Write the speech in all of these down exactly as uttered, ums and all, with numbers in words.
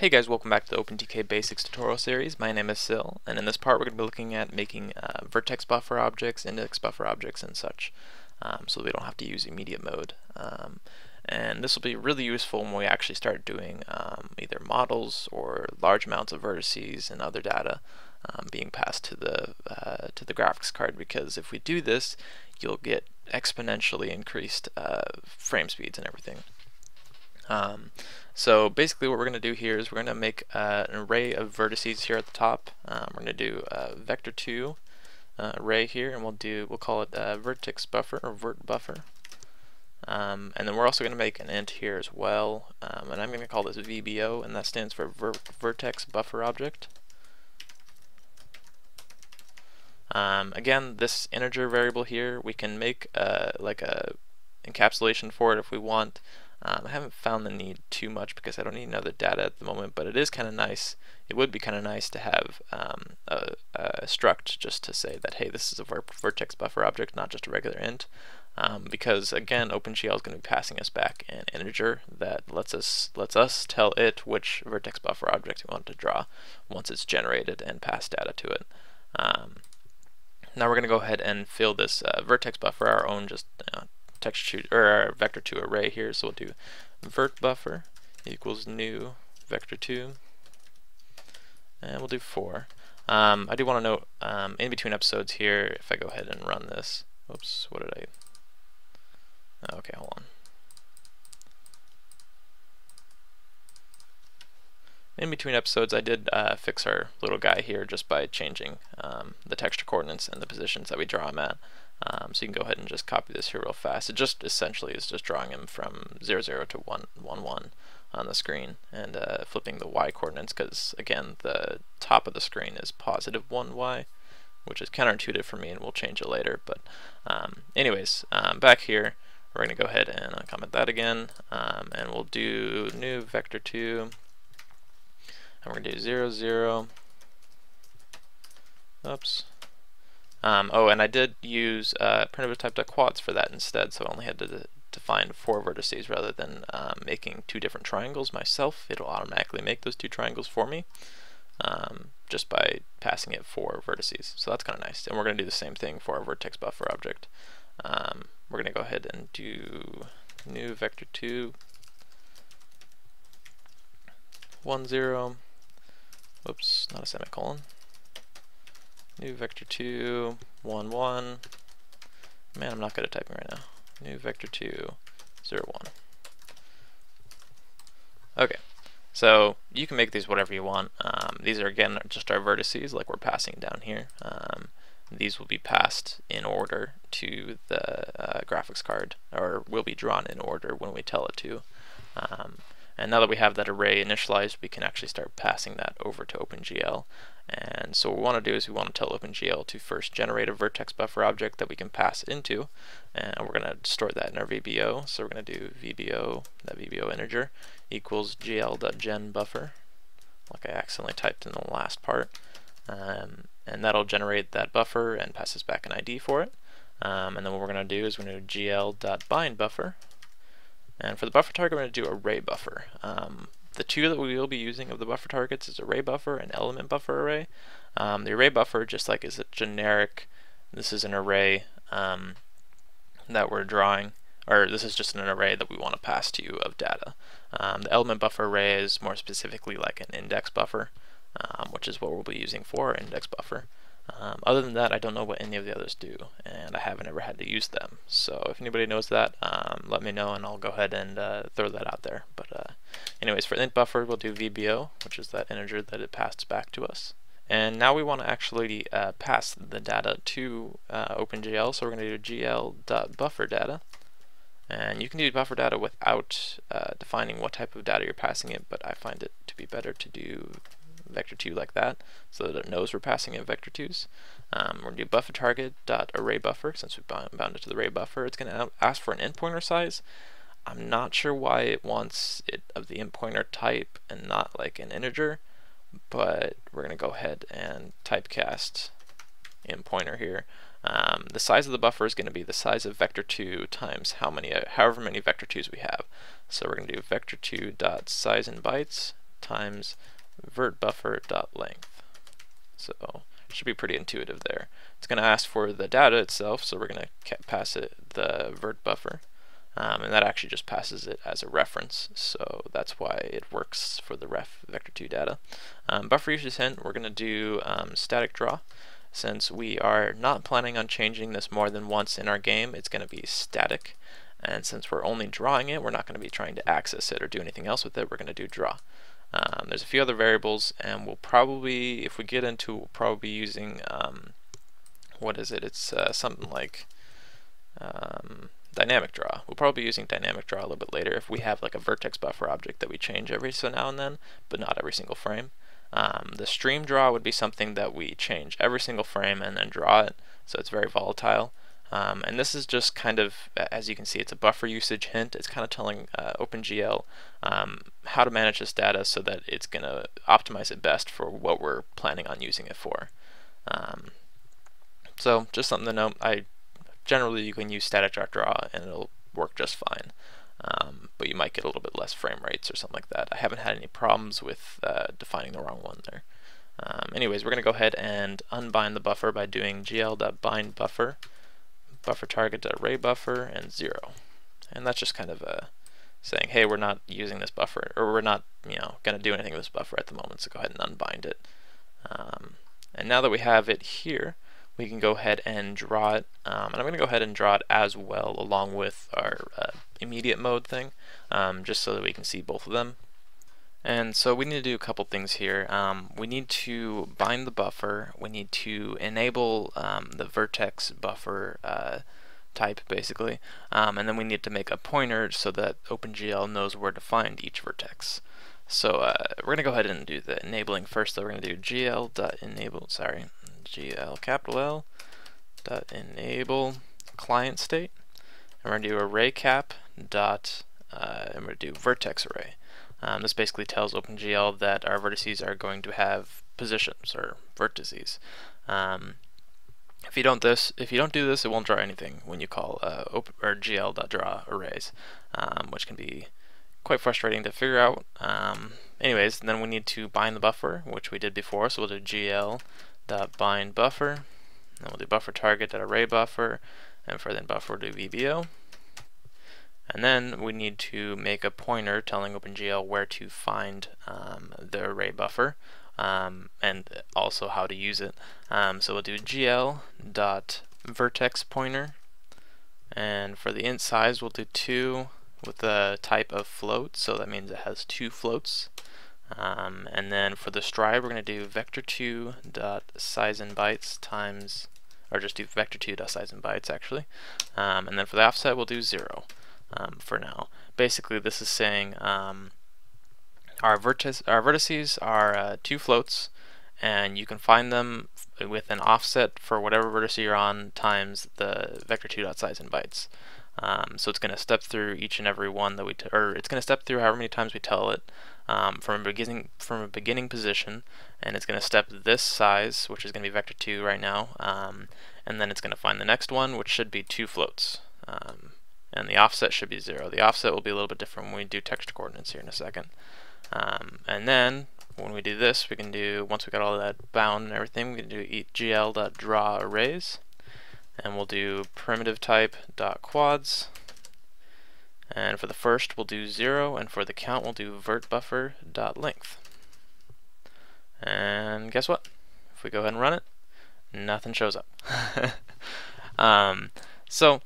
Hey guys, welcome back to the OpenTK Basics tutorial series. My name is Sil, and in this part we're going to be looking at making uh, vertex buffer objects, index buffer objects, and such, um, so we don't have to use immediate mode. Um, and this will be really useful when we actually start doing um, either models or large amounts of vertices and other data um, being passed to the, uh, to the graphics card, because if we do this, you'll get exponentially increased uh, frame speeds and everything. Um, so basically what we're going to do here is we're going to make uh, an array of vertices here at the top. Um, we're going to do uh, vector two uh, array here, and we'll do we'll call it uh, vertex buffer or vert buffer. Um, and then we're also going to make an int here as well, um, and I'm going to call this V B O, and that stands for ver vertex buffer object. Um, again, this integer variable here, we can make uh, like a encapsulation for it if we want. Um, I haven't found the need too much because I don't need another data at the moment, but it is kind of nice. It would be kind of nice to have um, a, a struct just to say that, hey, this is a ver vertex buffer object, not just a regular int, um, because again, OpenGL is going to be passing us back an integer that lets us lets us tell it which vertex buffer object we want to draw once it's generated and pass data to it. Um, now we're going to go ahead and fill this uh, vertex buffer our own just. Uh, Texture or our vector two array here, so we'll do vert buffer equals new vector two, and we'll do four. Um, I do want to note um, in between episodes here, if I go ahead and run this, oops, what did I? Okay, hold on. In between episodes, I did uh, fix our little guy here just by changing um, the texture coordinates and the positions that we draw him at. Um, so you can go ahead and just copy this here real fast. It just essentially is just drawing him from zero, zero to one, one, one on the screen, and uh, flipping the y coordinates, because again the top of the screen is positive one y, which is counterintuitive for me, and we'll change it later. But um, anyways, um, back here we're going to go ahead and uncomment that again, um, and we'll do new vector two, and we're going to do zero, zero. Oops. Um, oh, and I did use uh, printable type.quads for that instead, so I only had to define four vertices rather than um, making two different triangles myself. It'll automatically make those two triangles for me um, just by passing it four vertices, so that's kind of nice. And we're going to do the same thing for our vertex buffer object. Um, we're going to go ahead and do new vector two, one, zero, oops, not a semicolon. New vector two, one, one. Man, I'm not good at typing right now. New vector two, zero, one. Okay, so you can make these whatever you want. Um, these are, again, just our vertices like we're passing down here. Um, these will be passed in order to the uh, graphics card, or will be drawn in order when we tell it to. Um, And now that we have that array initialized, we can actually start passing that over to OpenGL. And so what we want to do is we want to tell OpenGL to first generate a vertex buffer object that we can pass into, and we're going to store that in our V B O. So we're going to do V B O, that V B O integer, equals G L dot gen buffer, like I accidentally typed in the last part. Um, and that'll generate that buffer and pass us back an I D for it. Um, and then what we're going to do is we're going to do G L dot bind buffer. And for the buffer target, we're going to do array buffer. Um, the two that we will be using of the buffer targets is array buffer and element buffer array. Um, the array buffer, just like is a generic, this is an array um, that we're drawing, or this is just an array that we want to pass to you of data. Um, the element buffer array is more specifically like an index buffer, um, which is what we'll be using for our index buffer. Um, other than that, I don't know what any of the others do, and I haven't ever had to use them. So if anybody knows that, um, let me know, and I'll go ahead and uh, throw that out there. But uh, anyways, for int buffer, we'll do V B O, which is that integer that it passed back to us. And now we want to actually uh, pass the data to uh, OpenGL, so we're going to do G L dot buffer data. And you can do buffer data without uh, defining what type of data you're passing it, but I find it to be better to do vector two like that, so that it knows we're passing in vector twos. Um, we're going to do buffer target dot array buffer, since we've bound it to the array buffer. It's going to ask for an int pointer size. I'm not sure why it wants it of the int pointer type and not like an integer, but we're going to go ahead and typecast int pointer here. Um, the size of the buffer is going to be the size of vector two times how many, however many vector twos we have. So we're going to do vector two dot size in bytes times vertBuffer.length. So it should be pretty intuitive there. It's going to ask for the data itself, so we're going to pass it the vertBuffer. Um, and that actually just passes it as a reference, so that's why it works for the ref vector two data. Um, BufferUsageHint, we're going to do um, static draw. Since we are not planning on changing this more than once in our game, it's going to be static. And since we're only drawing it, we're not going to be trying to access it or do anything else with it. We're going to do draw. Um, there's a few other variables, and we'll probably, if we get into, we'll probably be using, um, what is it? It's uh, something like... Um, dynamic draw. We'll probably be using dynamic draw a little bit later if we have like a vertex buffer object that we change every so now and then, but not every single frame. Um, the stream draw would be something that we change every single frame and then draw it, so it's very volatile. Um, and this is just kind of, as you can see, it's a buffer usage hint. It's kind of telling uh, OpenGL um, how to manage this data so that it's going to optimize it best for what we're planning on using it for. Um, so just something to note. I Generally, you can use static draw and it'll work just fine, um, but you might get a little bit less frame rates or something like that. I haven't had any problems with uh, defining the wrong one there. Um, anyways, we're going to go ahead and unbind the buffer by doing gl.bindBuffer, BufferTarget.ArrayBuffer, and zero. And that's just kind of uh, saying, hey, we're not using this buffer, or we're not, you know, going to do anything with this buffer at the moment, so go ahead and unbind it. Um, and now that we have it here, we can go ahead and draw it, um, and I'm going to go ahead and draw it as well along with our uh, immediate mode thing, um, just so that we can see both of them. And so we need to do a couple things here. Um, we need to bind the buffer, we need to enable um, the vertex buffer uh, type basically, um, and then we need to make a pointer so that OpenGL knows where to find each vertex. So uh, we're going to go ahead and do the enabling first, though. We're going to do gl.enable, sorry. gl capital L dot enable client state, and we're going to do array cap dot uh, and we're going to do vertex array. Um, this basically tells OpenGL that our vertices are going to have positions or vertices. Um, if you don't this, if you don't do this, it won't draw anything when you call uh, open, or gl dot draw arrays, um, which can be quite frustrating to figure out. Um, anyways, then we need to bind the buffer, which we did before, so we'll do gl dot bind buffer, and we'll do buffer target dot array buffer, and for then buffer we'll do V B O, and then we need to make a pointer telling OpenGL where to find um, the array buffer, um, and also how to use it. Um, so we'll do gl dot vertex pointer, and for the int size we'll do two with the type of float, so that means it has two floats. Um, and then for the stride, we're going to do vector two dot SizeInBytes times, or just do vector two dot SizeInBytes actually. Um, and then for the offset, we'll do zero um, for now. Basically, this is saying um, our vertices our vertices are uh, two floats, and you can find them with an offset for whatever vertex you're on times the vector two dot SizeInBytes. Um, so it's going to step through each and every one that we, t or it's going to step through however many times we tell it. Um, from a beginning from a beginning position, and it's going to step this size, which is going to be vector two right now, um, and then it's going to find the next one, which should be two floats, um, and the offset should be zero. The offset will be a little bit different when we do texture coordinates here in a second. Um, and then when we do this, we can do, once we got all that bound and everything, we can do gl.drawArrays, and we'll do primitive type dot quads. And for the first, we'll do zero, and for the count, we'll do vertBuffer.length. And guess what? If we go ahead and run it, nothing shows up. um, so,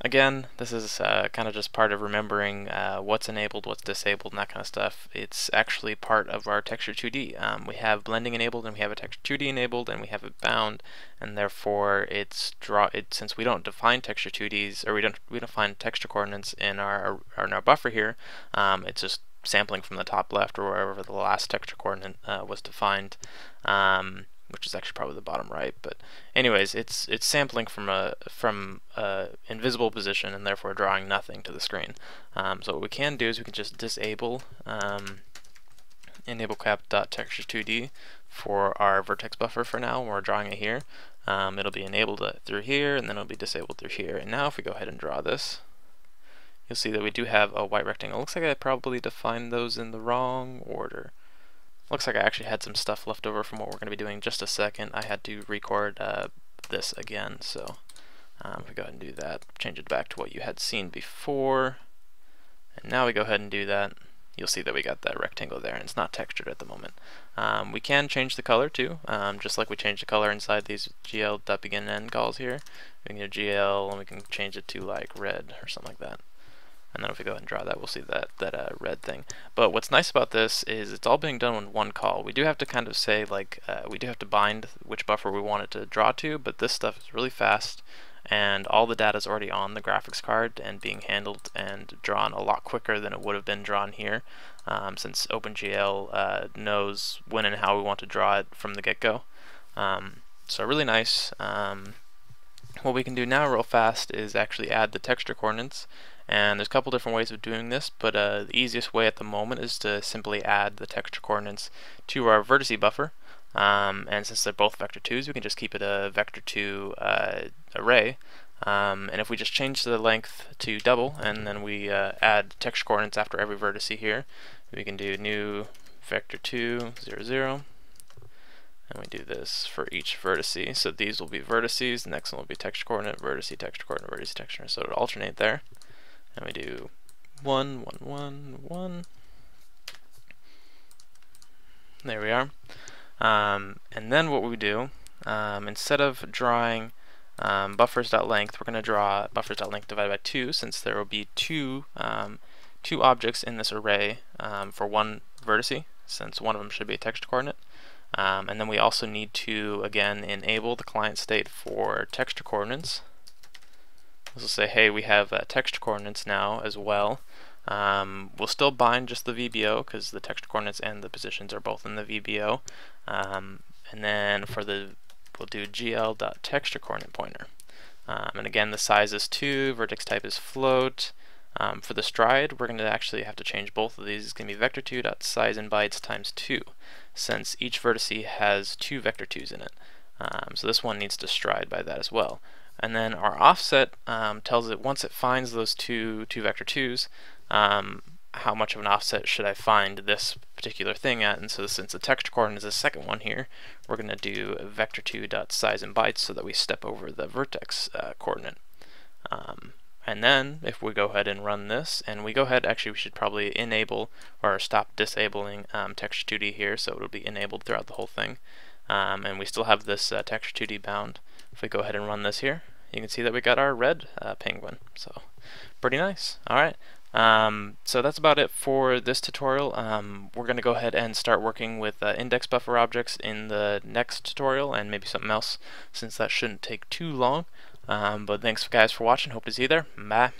again, this is uh, kind of just part of remembering uh, what's enabled, what's disabled, and that kind of stuff. It's actually part of our Texture two D. Um, we have blending enabled, and we have a Texture two D enabled, and we have it bound, and therefore it's draw. It since we don't define Texture two Ds, or we don't we don't find texture coordinates in our, our in our buffer here. Um, it's just sampling from the top left or wherever the last texture coordinate uh, was defined. Um, which is actually probably the bottom right, but anyways, it's it's sampling from a from a invisible position and therefore drawing nothing to the screen. Um, so what we can do is we can just disable um, enable cap.texture two D for our vertex buffer for now. We're drawing it here. Um, it'll be enabled through here, and then it'll be disabled through here. And now if we go ahead and draw this, you'll see that we do have a white rectangle. It looks like I probably defined those in the wrong order. Looks like I actually had some stuff left over from what we're going to be doing in just a second. I had to record uh, this again, so um, we go ahead and do that. Change it back to what you had seen before. And now we go ahead and do that. You'll see that we got that rectangle there, and it's not textured at the moment. Um, we can change the color too, um, just like we changed the color inside these G L.begin and end calls here. We can do G L, and we can change it to like red or something like that. And then if we go ahead and draw that, we'll see that that uh, red thing. But what's nice about this is it's all being done in one call. We do have to kind of say, like, uh, we do have to bind which buffer we want it to draw to, but this stuff is really fast, and all the data is already on the graphics card and being handled and drawn a lot quicker than it would have been drawn here, um, since OpenGL uh, knows when and how we want to draw it from the get-go. Um, so really nice. Um, what we can do now real fast is actually add the texture coordinates. And there's a couple different ways of doing this, but uh, the easiest way at the moment is to simply add the texture coordinates to our vertice buffer. Um, and since they're both vector twos, we can just keep it a vector two uh, array. Um, and if we just change the length to double, and then we uh, add texture coordinates after every vertice here, we can do new vector two, zero, zero. And we do this for each vertice. So these will be vertices, the next one will be texture coordinate, vertice, texture coordinate, vertice, texture. So it'll alternate there. And we do one, one, one, one. There we are. Um, and then what we do, um, instead of drawing um, buffers.length, we're going to draw buffers.length divided by two, since there will be two um, two objects in this array um, for one vertice, since one of them should be a texture coordinate. Um, and then we also need to, again, enable the client state for texture coordinates. This will say, hey, we have uh, texture coordinates now as well. Um, we'll still bind just the V B O, because the texture coordinates and the positions are both in the V B O. Um, and then for the, we'll do G L.texture coordinate pointer. Um, and again, the size is two, vertex type is float. Um, for the stride, we're going to actually have to change both of these. It's going to be vector two.sizeInBytes times two, since each vertice has two vector twos in it. Um, so this one needs to stride by that as well. And then our offset um, tells it, once it finds those two two vector twos, um, how much of an offset should I find this particular thing at. And so since the texture coordinate is the second one here, we're going to do vector two.sizeInBytes so that we step over the vertex uh, coordinate. Um, and then if we go ahead and run this, and we go ahead, actually we should probably enable or stop disabling um, Texture two D here, so it'll be enabled throughout the whole thing. Um, and we still have this uh, Texture two D bound. If we go ahead and run this here, you can see that we got our red uh, penguin. So pretty nice. All right. Um, so that's about it for this tutorial. Um, we're going to go ahead and start working with uh, index buffer objects in the next tutorial, and maybe something else, since that shouldn't take too long. Um, but thanks guys for watching. Hope to see you there. Bye.